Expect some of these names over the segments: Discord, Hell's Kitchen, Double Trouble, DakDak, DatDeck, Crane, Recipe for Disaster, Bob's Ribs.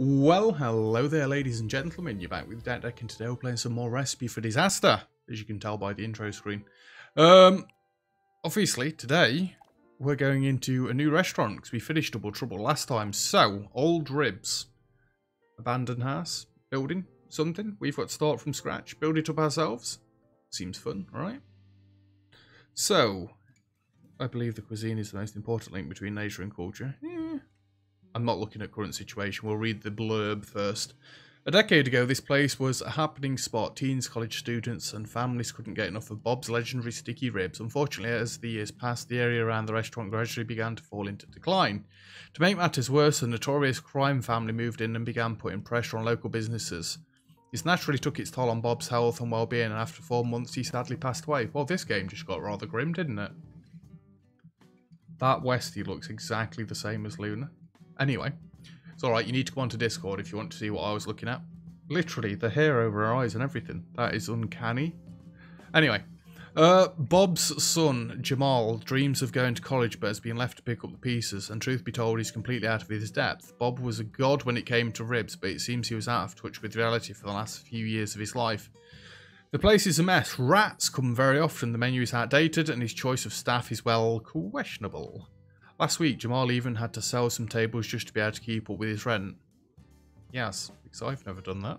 Well, hello there, ladies and gentlemen. You're back with DatDeck, and today we're playing some more Recipe for Disaster, as you can tell by the intro screen. Obviously, today we're going into a new restaurant because we finished Double Trouble last time. So, old ribs, abandoned house, building something. We've got to start from scratch, build it up ourselves. Seems fun, right? So, I believe the cuisine is the most important link between nature and culture. Yeah. I'm not looking at current situation, we'll read the blurb first. A decade ago, this place was a happening spot. Teens, college students and families couldn't get enough of Bob's legendary sticky ribs. Unfortunately, as the years passed, the area around the restaurant gradually began to fall into decline. To make matters worse, a notorious crime family moved in and began putting pressure on local businesses. This naturally took its toll on Bob's health and well-being, and after 4 months, he sadly passed away. Well, this game just got rather grim, didn't it? That Westie looks exactly the same as Luna. Anyway, it's alright, you need to go onto Discord if you want to see what I was looking at. Literally, the hair over her eyes and everything. That is uncanny. Anyway, Bob's son, Jamal, dreams of going to college but has been left to pick up the pieces, and truth be told, he's completely out of his depth. Bob was a god when it came to ribs, but it seems he was out of touch with reality for the last few years of his life. The place is a mess. Rats come very often, the menu is outdated, and his choice of staff is, well, questionable. Last week, Jamal even had to sell some tables just to be able to keep up with his rent. Yes, because I've never done that.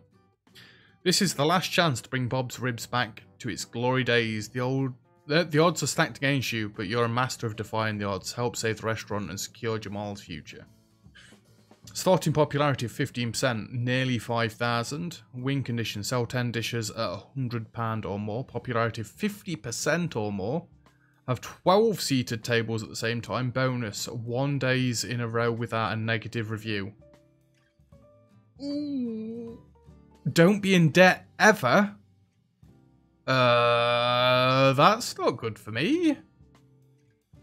This is the last chance to bring Bob's Ribs back to its glory days. The odds are stacked against you, but you're a master of defying the odds. Help save the restaurant and secure Jamal's future. Starting popularity of 15%, nearly 5,000. Win condition, sell 10 dishes at £100 or more. Popularity of 50% or more. Have 12 seated tables at the same time. Bonus, 1 day in a row without a negative review. Ooh. Don't be in debt ever. That's not good for me.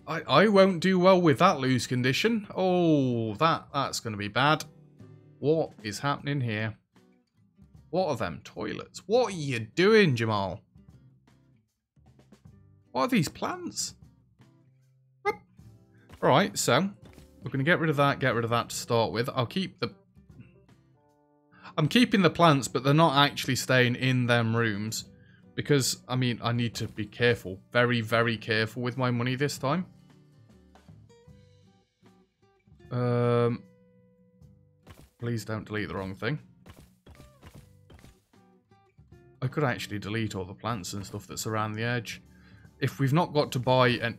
I won't do well with that loose condition. Oh, that's going to be bad. What is happening here? What are them toilets? What are you doing, Jamal? What are these plants? Alright, so we're going to get rid of that to start with. I'll keep the... I'm keeping the plants, but they're not actually staying in them rooms. Because, I mean, I need to be careful. Very, very careful with my money this time. Please don't delete the wrong thing. I could actually delete all the plants and stuff that's around the edge. If we've not got to buy an...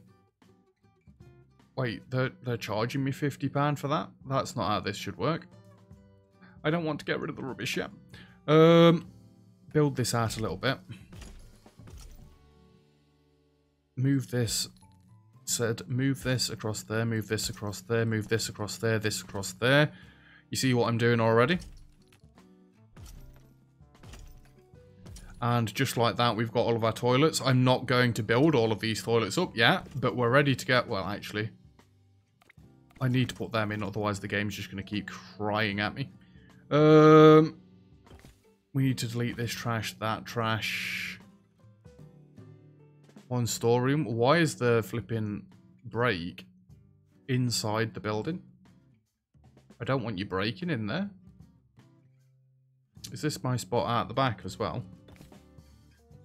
Wait, they're charging me £50 for that? That's not how this should work. I don't want to get rid of the rubbish yet. Build this out a little bit. Move this. Said, move this across there, move this across there, move this across there, this across there. You see what I'm doing already? And just like that, we've got all of our toilets. I'm not going to build all of these toilets up yet, but we're ready to get... Well, actually, I need to put them in, otherwise the game's just going to keep crying at me. We need to delete this trash, that trash. One storeroom. Why is the flipping break inside the building? I don't want you breaking in there. Is this my spot out the back as well?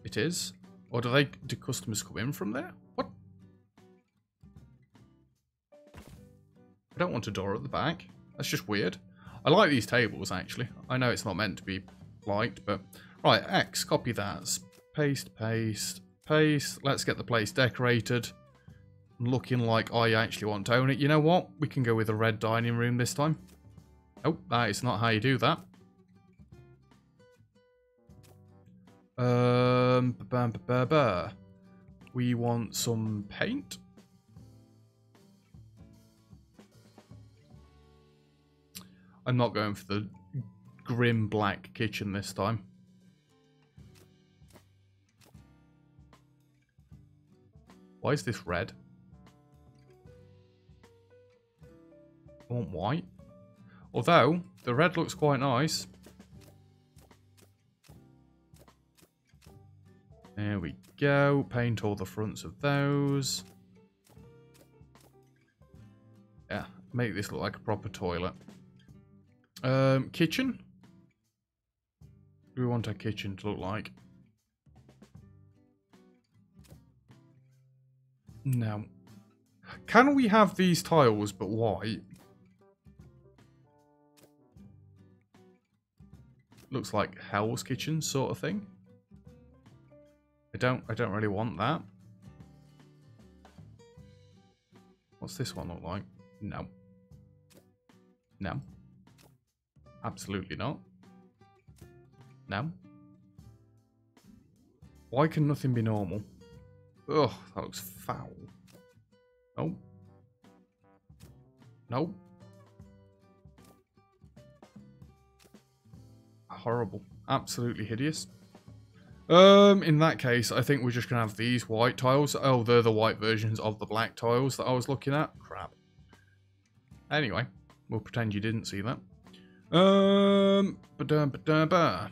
It is. Or do customers come in from there? What? I don't want a door at the back. That's just weird. I like these tables, actually. I know it's not meant to be liked, but... Right, X, copy that. Paste, paste, paste. Let's get the place decorated. Looking like I actually want to own it. You know what? We can go with a red dining room this time. Nope, that is not how you do that. We want some paint. I'm not going for the grim black kitchen this time. Why is this red? I want white. Although, the red looks quite nice. There we go. Paint all the fronts of those. Yeah, make this look like a proper toilet. Kitchen? What do we want our kitchen to look like? No. Can we have these tiles but white? Looks like Hell's Kitchen sort of thing. I don't really want that. What's this one look like? No. No. Absolutely not. No. Why can nothing be normal? Ugh, that looks foul. Nope. Nope. Horrible. Absolutely hideous. In that case, I think we're just going to have these white tiles. Oh, they're the white versions of the black tiles that I was looking at. Crap. Anyway, we'll pretend you didn't see that. Ba-da-ba-da-ba.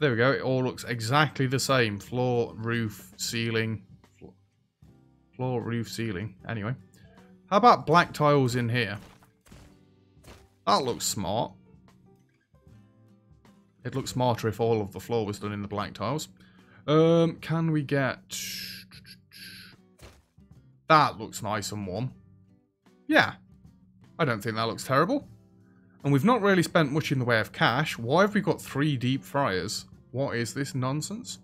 There we go. It all looks exactly the same. Floor, roof, ceiling. Floor, roof, ceiling. Anyway. How about black tiles in here? That looks smart. It'd look smarter if all of the floor was done in the black tiles. Can we get... That looks nice and warm. Yeah. I don't think that looks terrible. And we've not really spent much in the way of cash. Why have we got 3 deep fryers? What is this nonsense?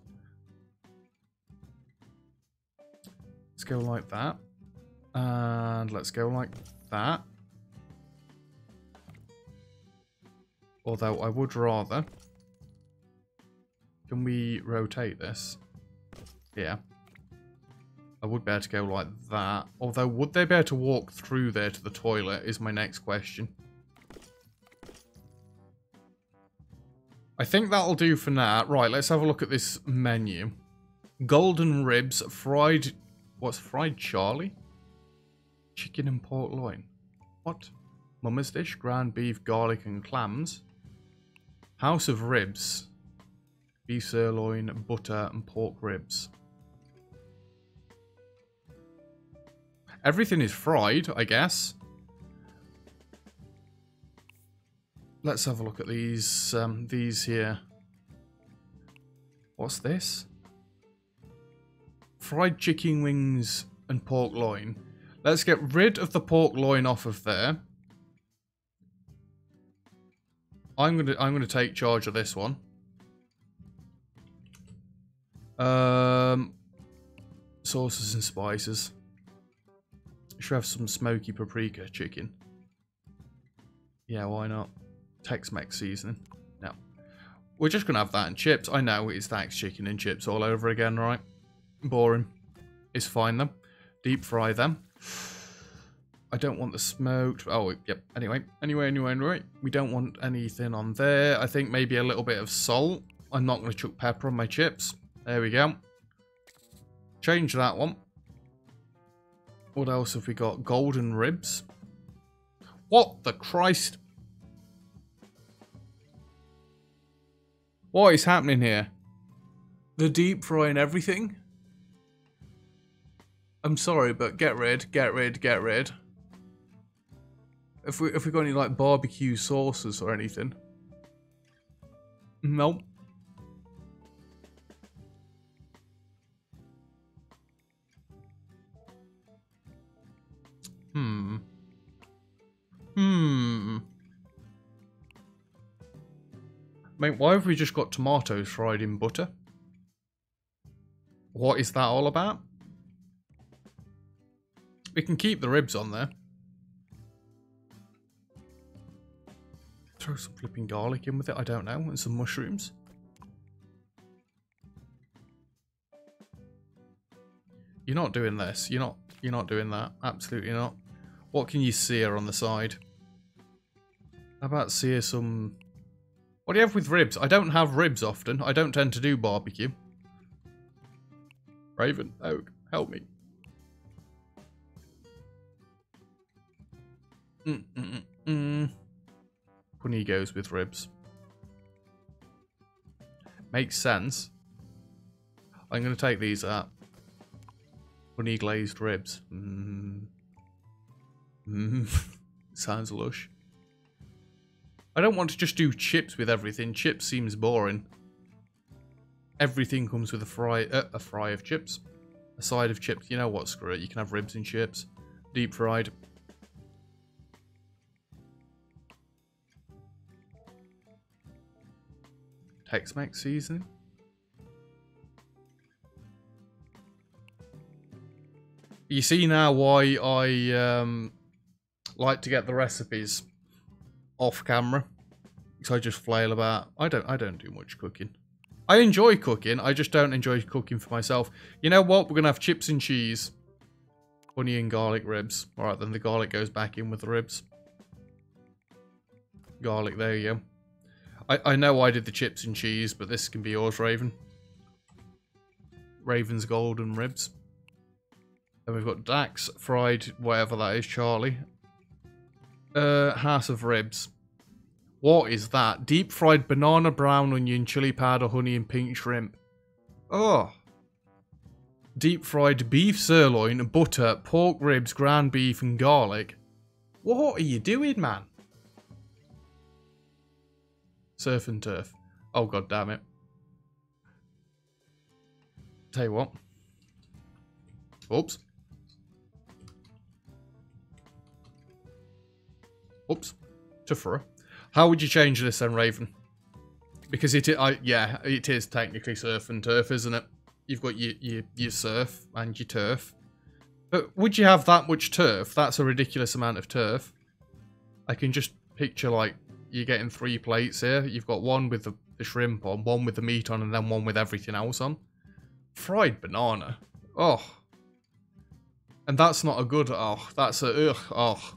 Let's go like that. And let's go like that. Although I would rather... Can we rotate this? Yeah. I would be able to go like that. Although, would they be able to walk through there to the toilet is my next question. I think that'll do for now. Right, let's have a look at this menu. Golden ribs, fried... What's fried Charlie? Chicken and pork loin. What? Mummer's dish, ground beef, garlic and clams. House of ribs. Beef sirloin, butter and pork ribs. Everything is fried, I guess. Let's have a look at these here. What's this? Fried chicken wings and pork loin. Let's get rid of the pork loin off of there. I'm gonna take charge of this one. Sauces and spices. Should have some smoky paprika chicken. Yeah, why not? Tex-Mex seasoning. No, we're just gonna have that and chips. I know it's Tex chicken and chips all over again, right? Boring. It's fine though. Deep fry them. I don't want the smoked. Oh, yep. Anyway. We don't want anything on there. I think maybe a little bit of salt. I'm not going to chuck pepper on my chips. There we go. Change that one. What else have we got? Golden ribs. What the Christ? What is happening here? The deep fry and everything? I'm sorry, but get rid. If we got any like barbecue sauces or anything. Nope. Mate, why have we just got tomatoes fried in butter? What is that all about? We can keep the ribs on there. Throw some flipping garlic in with it, I don't know, and some mushrooms. You're not doing this. You're not doing that. Absolutely not. What can you sear on the side? How about sear some... What do you have with ribs? I don't have ribs often. I don't tend to do barbecue. Raven, Oak, help me. Punny goes with ribs. Makes sense. I'm going to take these out. Punny glazed ribs. Sounds lush. I don't want to just do chips with everything. Chips seems boring. Everything comes with a fry of chips. A side of chips. You know what? Screw it. You can have ribs and chips. Deep fried. Tex-Mex seasoning. You see now why I like to get the recipes off camera, because I just flail about. I don't do much cooking. I enjoy cooking. I just don't enjoy cooking for myself. You know what? We're gonna have chips and cheese, onion, garlic ribs. All right, then the garlic goes back in with the ribs. Garlic. There you go. I know I did the chips and cheese, but this can be yours, Raven. Raven's golden ribs. Then we've got Dax, fried, whatever that is, Charlie. House of ribs. What is that? Deep fried banana, brown onion, chili powder, honey, and pink shrimp. Oh. Deep fried beef sirloin, butter, pork ribs, ground beef, and garlic. What are you doing, man? Surf and turf. Oh, god damn it. Tell you what. Oops. Oops. Tufra. How would you change this then, Raven? Because it is technically surf and turf, isn't it? You've got your surf and your turf. But would you have that much turf? That's a ridiculous amount of turf. I can just picture, like, you're getting 3 plates here. You've got one with the shrimp on, one with the meat on, and then one with everything else on. Fried banana. Oh. And that's not a good... Oh, that's a... Ugh, oh.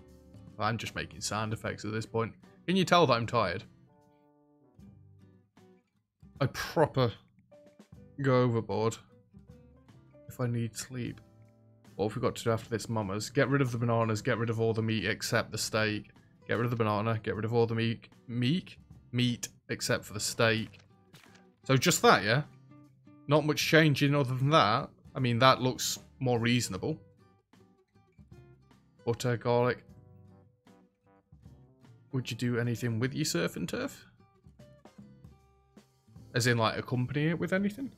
I'm just making sound effects at this point. Can you tell that I'm tired? I proper go overboard if I need sleep. What have we got to do after this, mamas? Get rid of the bananas, get rid of all the meat except the steak. Get rid of the banana, get rid of all the meat except for the steak. So just that, yeah? Not much changing other than that. I mean, that looks more reasonable. Butter, garlic. Would you do anything with your surf and turf? As in, like, accompany it with anything?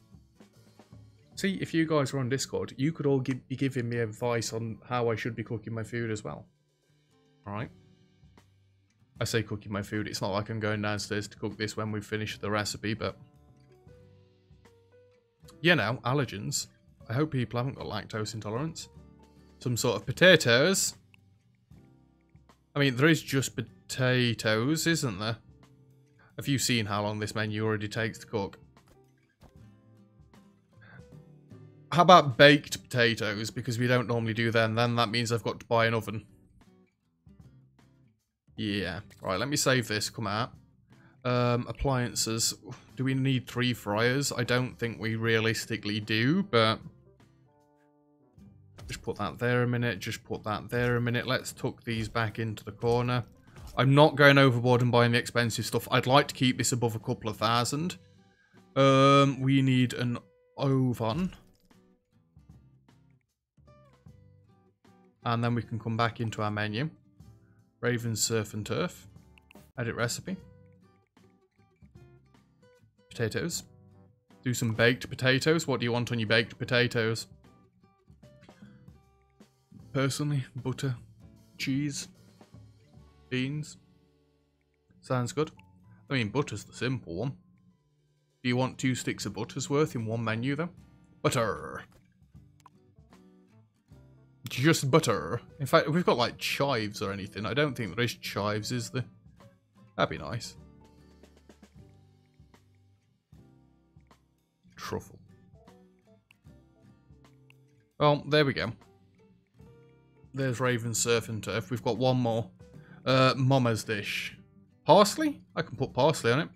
See, if you guys were on Discord, you could all be giving me advice on how I should be cooking my food as well. Alright? I say cooking my food. It's not like I'm going downstairs to cook this when we finish the recipe, but... You know, allergens. I hope people haven't got lactose intolerance. Some sort of potatoes. I mean, there is just potatoes, isn't there? Have you seen how long this menu already takes to cook? How about baked potatoes? Because we don't normally do them. Then that means I've got to buy an oven. Yeah. Right, let me save this. Come out. Appliances. Do we need 3 fryers? I don't think we realistically do, but... Just put that there a minute. Just put that there a minute. Let's tuck these back into the corner. I'm not going overboard and buying the expensive stuff. I'd like to keep this above a couple of thousand. We need an oven. And then we can come back into our menu. Raven's surf and turf. Edit recipe. Potatoes. Do some baked potatoes. What do you want on your baked potatoes? Personally, butter, cheese, beans. Sounds good. I mean, butter's the simple one. Do you want 2 sticks of butter's worth in one menu, though? Butter. Just butter. In fact, we've got, like, chives or anything. I don't think there is chives, is there? That'd be nice. Truffle. Well, there we go. There's Raven's surf and turf. We've got one more. Mama's dish. Parsley? I can put parsley on it.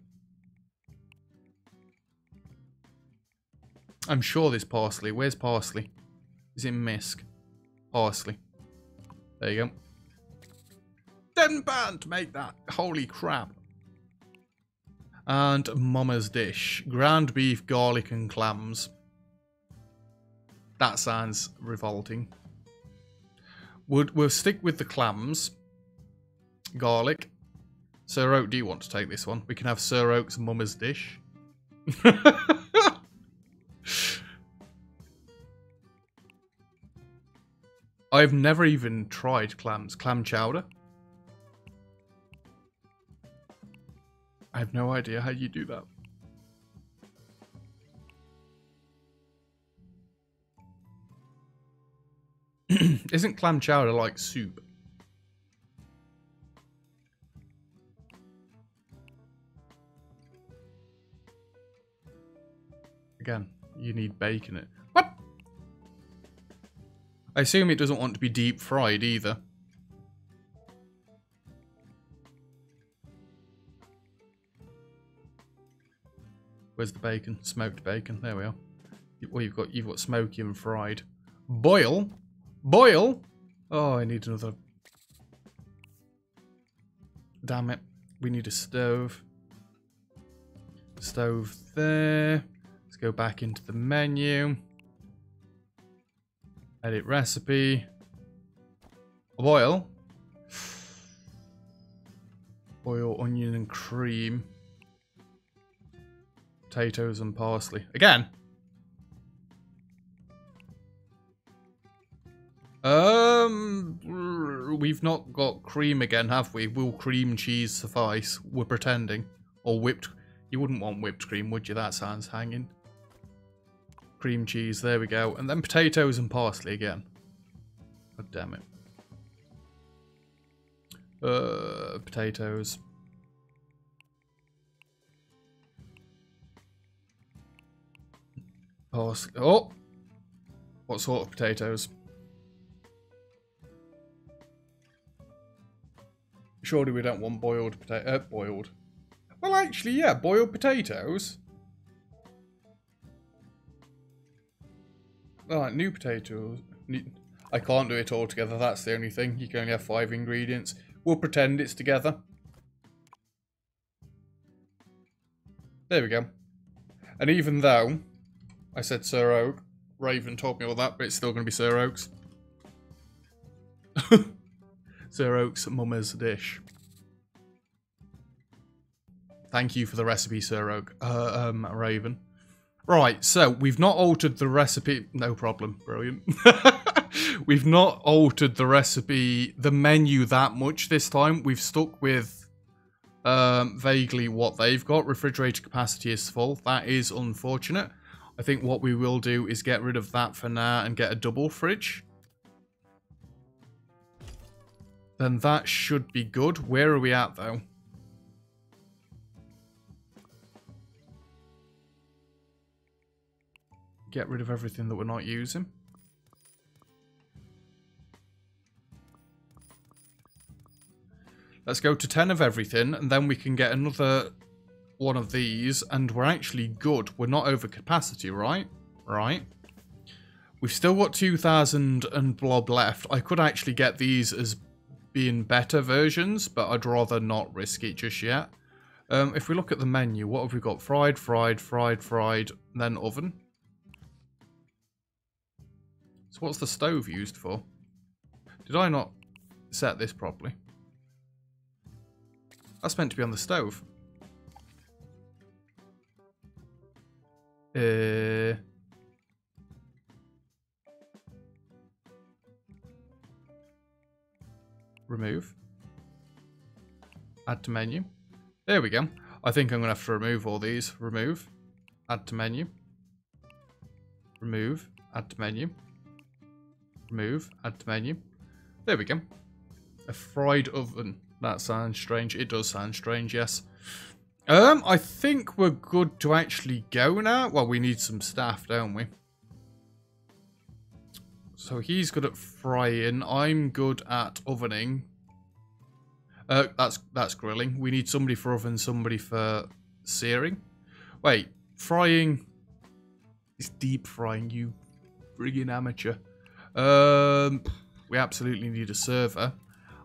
I'm sure there's parsley. Where's parsley? Is it misc? Parsley. There you go. £10 to make that. Holy crap. And Mama's dish. Ground beef, garlic and clams. That sounds revolting. We'll stick with the clams, garlic, Sir Oak, do you want to take this one? We can have Sir Oak's mummer's dish. I've never even tried clams. Clam chowder? I have no idea how you do that. Isn't clam chowder like soup? Again, you need bacon in it. What? I assume it doesn't want to be deep fried either. Where's the bacon? Smoked bacon. There we are. Well, you've got smoky and fried. Boil. Boil. Oh, I need another. Damn it. We need a stove. Stove there. Let's go back into the menu. Edit recipe. Boil. Boil onion and cream. Potatoes and parsley. Again. We've not got cream again, have we? Will cream cheese suffice? We're pretending. Or whipped. You wouldn't want whipped cream, would you? That sounds hanging. Cream cheese, there we go. And then potatoes and parsley again. God damn it. Potatoes. Parsley. Oh! What sort of potatoes? Surely we don't want boiled potato. Boiled. Well, actually, yeah, boiled potatoes. Alright, new potatoes. I can't do it all together, that's the only thing. You can only have 5 ingredients. We'll pretend it's together. There we go. And even though I said Sir Oak, Raven told me all that, but it's still going to be Sir Oak's. Sir Oak's mummer's dish. Thank you for the recipe, Sir Oak. Raven. Right, so we've not altered the recipe. No problem. Brilliant. We've not altered the recipe, the menu that much this time. We've stuck with vaguely what they've got. Refrigerator capacity is full. That is unfortunate. I think what we will do is get rid of that for now and get a double fridge. Then that should be good. Where are we at, though? Get rid of everything that we're not using. Let's go to 10 of everything, and then we can get another one of these, and we're actually good. We're not over capacity, right? Right. We've still got 2,000 and blob left. I could actually get these as being better versions, but I'd rather not risk it just yet. If we look at the menu, what have we got? Fried, fried, fried, fried, then oven. So what's the stove used for? Did I not set this properly? That's meant to be on the stove. Remove. Add to menu. There we go. I think I'm going to have to remove all these. Remove. Add to menu. Remove. Add to menu. Move, add to menu. There we go. A fried oven. That sounds strange. It does sound strange, yes. I think we're good to actually go now. Well, we need some staff, don't we? So he's good at frying. I'm good at ovening. That's grilling. We need somebody for oven, somebody for searing. Wait, frying. It's deep frying, you friggin' amateur. We absolutely need a server.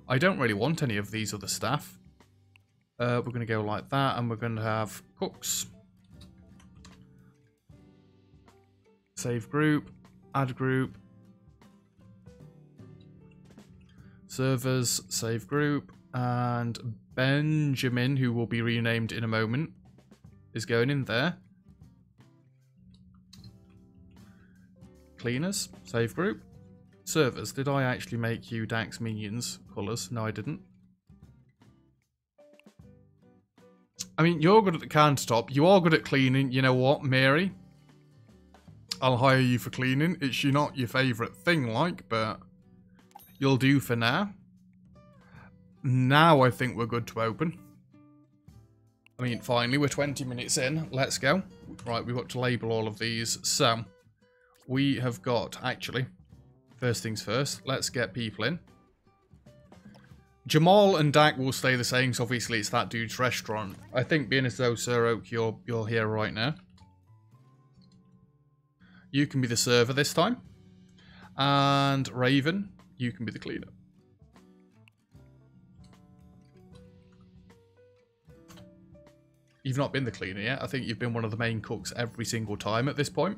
I don't really want any of these other staff. We're going to go like that, and we're going to have cooks. Save group, add group. Servers, save group, And Benjamin, who will be renamed in a moment, is going in there. Cleaners, save group. Servers, did I actually make you Dax Minions colours? No, I didn't. I mean, you're good at the countertop. You are good at cleaning. You know what, Mary? I'll hire you for cleaning. It's not your favourite thing, like, but you'll do for now. Now I think we're good to open. I mean, finally, we're 20 minutes in. Let's go. Right, we've got to label all of these. So, we have got, actually, first things first, let's get people in. Jamal and Dak will stay the same, so obviously it's that dude's restaurant. I think being as though, Sir Oak, you're here right now. You can be the server this time. And Raven, you can be the cleaner. You've not been the cleaner yet. I think you've been one of the main cooks every single time at this point.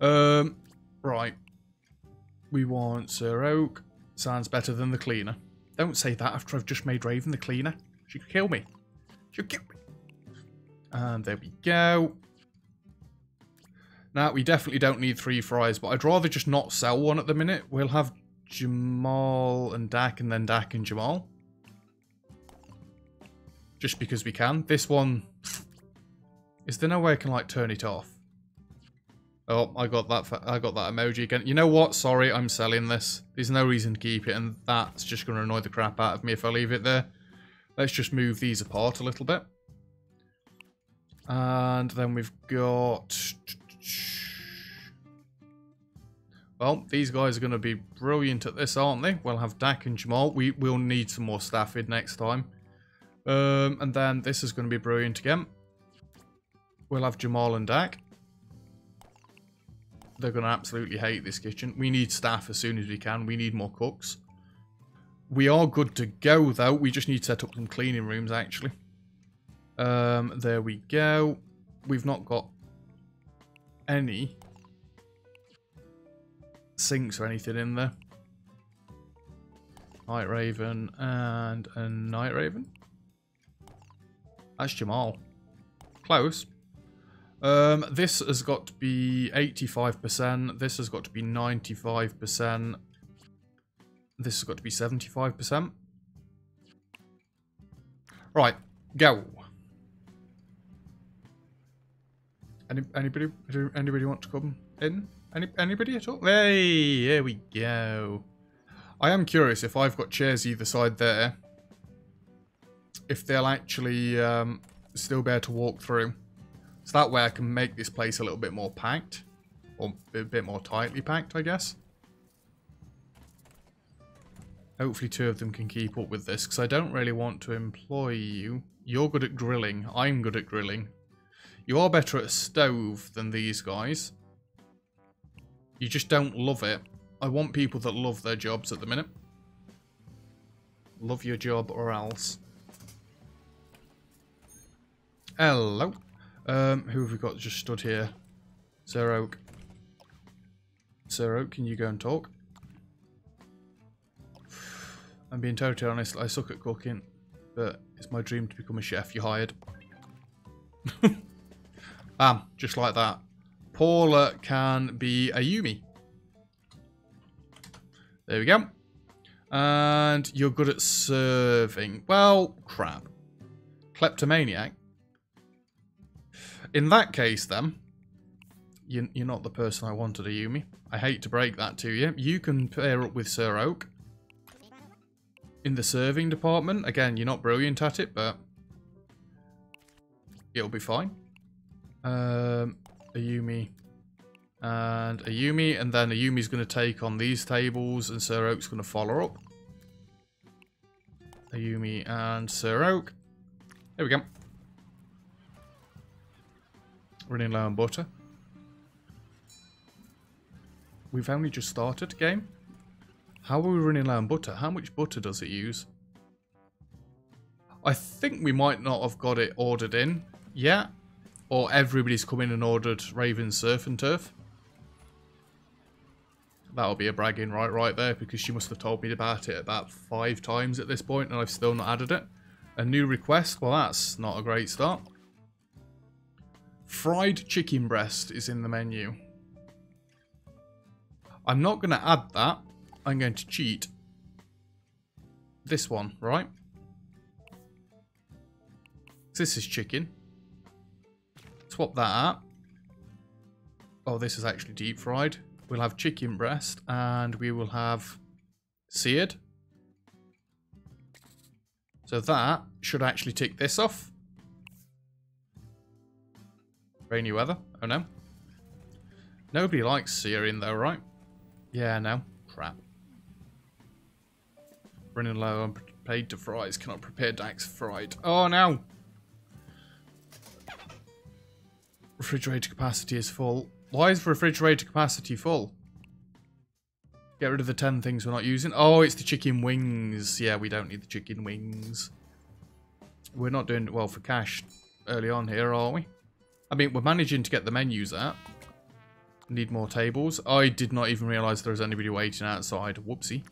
Right. We want Sir Oak. Sounds better than the cleaner. Don't say that after I've just made Raven the cleaner. She could kill me. She'll kill me. And there we go. Now, we definitely don't need 3 fries, but I'd rather just not sell one at the minute. We'll have Jamal and Dak, and then Dak and Jamal. Just because we can. This one... Is there no way I can, like, turn it off? Oh, I got that emoji again. You know what? Sorry, I'm selling this. There's no reason to keep it, and that's just going to annoy the crap out of me if I leave it there. Let's just move these apart a little bit. And then we've got... Well, these guys are going to be brilliant at this, aren't they? We'll have Dak and Jamal. We will need some more staff in next time. And then this is going to be brilliant again. We'll have Jamal and Dak. They're going to absolutely hate this kitchen. We need staff as soon as we can. We need more cooks. We are good to go, though. We just need to set up some cleaning rooms, actually. There we go. We've not got any sinks or anything in there. Night Raven and a Night Raven. That's Jamal. Close. This has got to be 85%. This has got to be 95%. This has got to be 75%. Right, go. Anybody want to come in? Anybody at all? Hey, here we go. I am curious if I've got chairs either side there, if they'll actually still be able to walk through. So that way I can make this place a little bit more packed. Or a bit more tightly packed, I guess. Hopefully 2 of them can keep up with this, because I don't really want to employ you. You're good at grilling. I'm good at grilling. You are better at a stove than these guys. You just don't love it. I want people that love their jobs at the minute. Love your job or else. Hello. Who have we got just stood here? Sir Oak. Sir Oak, can you go and talk? I'm being totally honest, I suck at cooking, but it's my dream to become a chef. You're hired. Bam, just like that. Paula can be a Yumi. There we go. And you're good at serving. Well, crap. Kleptomaniac. In that case, then, you're not the person I wanted, a Yumi. I hate to break that to you. You can pair up with Sir Oak. In the serving department, again, you're not brilliant at it, but it'll be fine. A Yumi and a Yumi, and then a Yumi's going to take on these tables, and Sir Oak's going to follow up. A Yumi and Sir Oak. There we go. Running low on butter. We've only just started game. How are we running low on butter? How much butter does it use? I think we might not have got it ordered in yet. Or everybody's come in and ordered Raven's Surf and Turf. That'll be a bragging right there, because she must have told me about it about 5 times at this point, and I've still not added it. A new request, well that's not a great start. Fried chicken breast is in the menu. I'm not going to add that. I'm going to cheat. This one, right? This is chicken. Swap that out. Oh, this is actually deep fried. We'll have chicken breast and we will have seared. So that should actually tick this off. Rainy weather. Oh no. Nobody likes searing though, right? Yeah, no. Crap. Running low on paid to fries. Cannot prepare Dax fried. Oh no. Refrigerator capacity is full. Why is refrigerator capacity full? Get rid of the 10 things we're not using. Oh, it's the chicken wings. Yeah, we don't need the chicken wings. We're not doing well for cash early on here, are we? I mean, we're managing to get the menus out. Need more tables. I did not even realise there was anybody waiting outside. Whoopsie.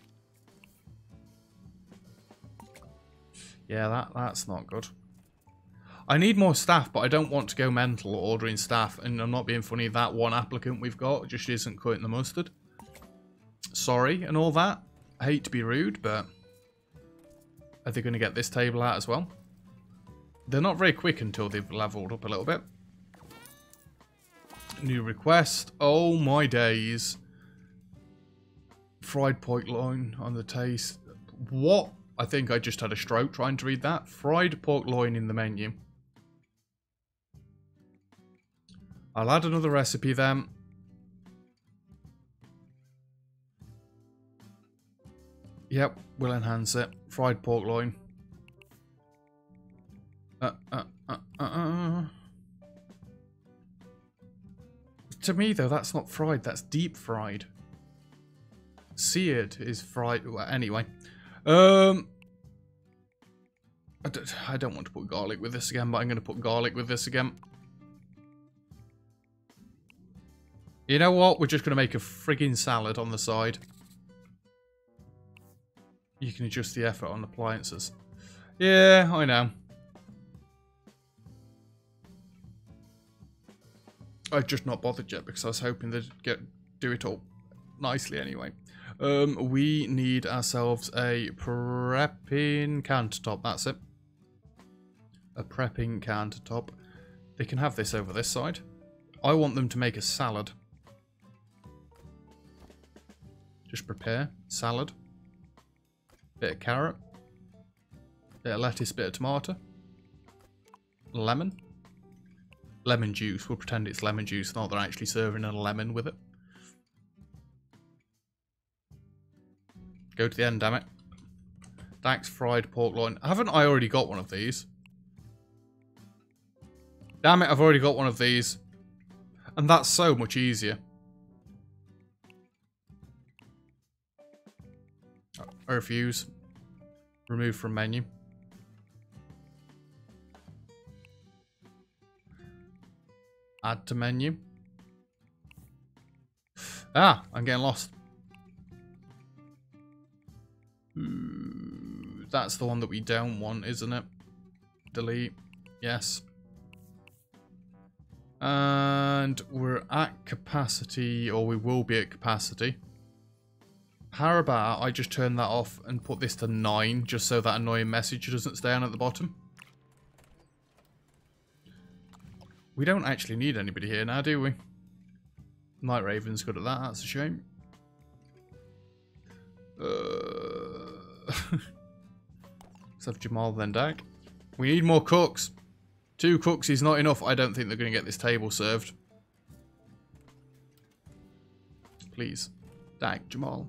Yeah, that's not good. I need more staff, but I don't want to go mental ordering staff. And I'm not being funny. That one applicant we've got just isn't cutting the mustard. Sorry and all that. I hate to be rude, but... Are they going to get this table out as well? They're not very quick until they've leveled up a little bit. New request. Oh my days. Fried pork loin on the taste. What? I think I just had a stroke trying to read that. Fried pork loin in the menu. I'll add another recipe then. Yep, we'll enhance it. Fried pork loin. To me, though, that's not fried. That's deep fried. Seared is fried. Well, anyway. I don't want to put garlic with this again, but I'm going to put garlic with this again. You know what? We're just going to make a friggin' salad on the side. You can adjust the effort on appliances. Yeah, I know. I've just not bothered yet because I was hoping they'd do it all nicely anyway. We need ourselves a prepping countertop. That's it. A prepping countertop. They can have this over this side. I want them to make a salad. Just prepare. Salad. Bit of carrot. Bit of lettuce, bit of tomato. Lemon. Lemon juice. We'll pretend it's lemon juice, not they're actually serving a lemon with it. Go to the end, damn it. Dax fried pork loin. Haven't I already got one of these? Damn it, I've already got one of these. And that's so much easier. I refuse. Remove from menu. Add to menu. Ah, I'm getting lost. That's the one that we don't want, isn't it? Delete. Yes. And we're at capacity, or we will be at capacity. How about I just turn that off and put this to 9, just so that annoying message doesn't stay on at the bottom. We don't actually need anybody here now, do we? Night Raven's good at that, that's a shame. Let's have Jamal then, Dak. We need more cooks. 2 cooks is not enough. I don't think they're going to get this table served. Please. Dak, Jamal.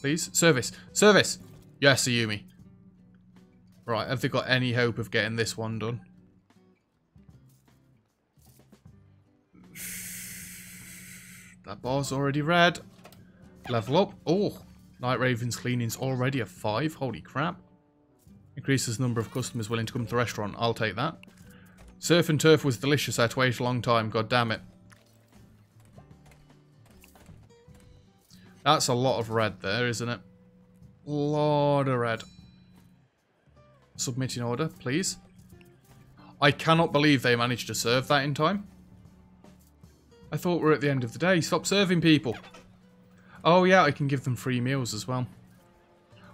Please. Service. Service! Yes, Ayumi. Right, have they got any hope of getting this one done? That bar's already red. Level up. Oh! Night Raven's cleaning's already a 5. Holy crap. Increases the number of customers willing to come to the restaurant. I'll take that. Surf and turf was delicious. I had to wait a long time. God damn it. That's a lot of red there, isn't it? Lot of red. Submitting order, please. I cannot believe they managed to serve that in time. I thought we're at the end of the day. Stop serving people. Oh yeah, I can give them free meals as well.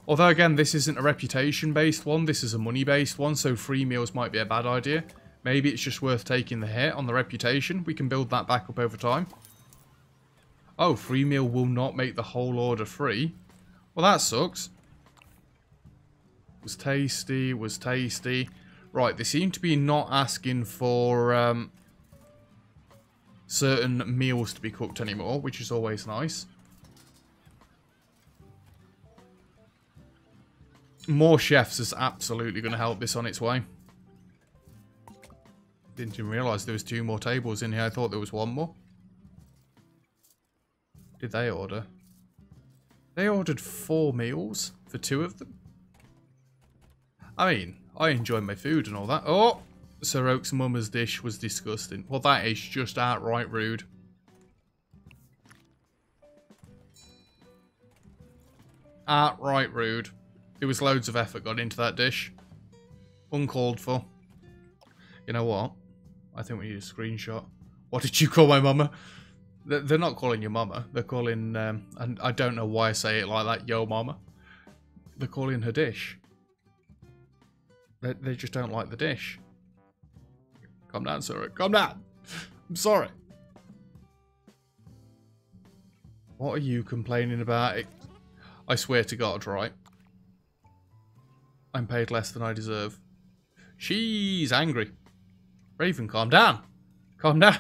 Although again, this isn't a reputation-based one. This is a money-based one, so free meals might be a bad idea. Maybe it's just worth taking the hit on the reputation. We can build that back up over time. Oh, free meal will not make the whole order free. Well, that sucks. Was tasty, was tasty. Right, they seem to be not asking for certain meals to be cooked anymore, which is always nice. More chefs is absolutely going to help this on its way. Didn't even realise there was 2 more tables in here. I thought there was 1 more. Did they order? They ordered 4 meals for 2 of them. I mean, I enjoy my food and all that. Oh! Sir Oak's mama's dish was disgusting. Well, that is just outright rude. Outright rude. There was loads of effort gone into that dish. Uncalled for. You know what? I think we need a screenshot. What did you call my mama? They're not calling you mama. They're calling... and I don't know why I say it like that. Yo, mama. They're calling her dish. They just don't like the dish. Calm down, Sarah. Calm down. I'm sorry. What are you complaining about? I swear to God, right? I'm paid less than I deserve. She's angry. Raven, calm down. Calm down.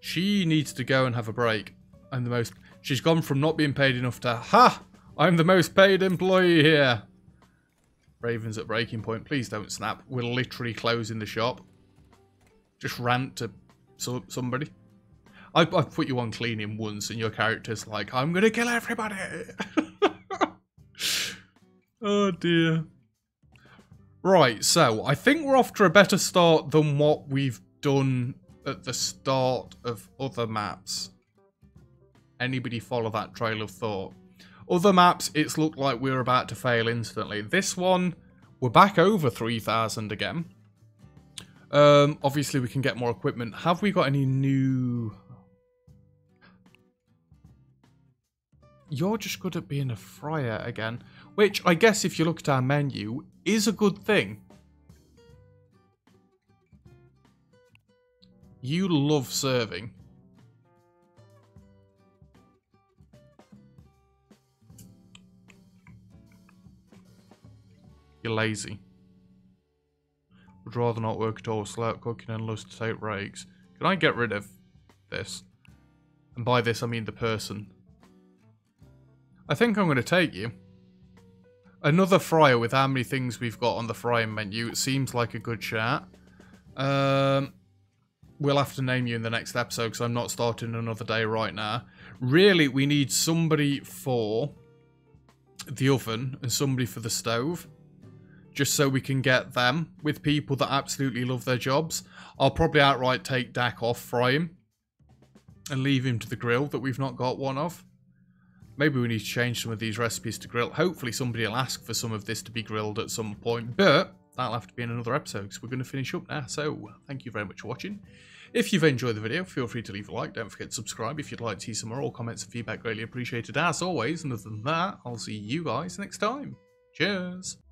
She needs to go and have a break. I'm the most... She's gone from not being paid enough to... Ha! I'm the most paid employee here. Raven's at breaking point. Please don't snap. We're literally closing the shop. Just rant to somebody. I've put you on cleaning once and your character's like, I'm going to kill everybody. Oh dear. Right, so I think we're off to a better start than what we've done at the start of other maps. Anybody follow that trail of thought? Other maps, it's looked like we're about to fail instantly. This one, we're back over 3,000 again. Obviously, we can get more equipment. Have we got any new... You're just good at being a fryer again. Which, I guess, if you look at our menu, is a good thing. You love serving. You're lazy. Would rather not work at all, slow cooking and lust to take breaks. Can I get rid of this? And by this I mean the person. I think I'm going to take you. Another fryer with how many things we've got on the frying menu. It seems like a good shout. We'll have to name you in the next episode because I'm not starting another day right now. Really, we need somebody for the oven and somebody for the stove. Just so we can get them with people that absolutely love their jobs. I'll probably outright take Dak off, fry him, and leave him to the grill that we've not got one of. Maybe we need to change some of these recipes to grill. Hopefully somebody will ask for some of this to be grilled at some point, but that'll have to be in another episode because we're going to finish up now. So thank you very much for watching. If you've enjoyed the video, feel free to leave a like. Don't forget to subscribe if you'd like to see some more. All comments and feedback greatly appreciated as always. And other than that, I'll see you guys next time. Cheers.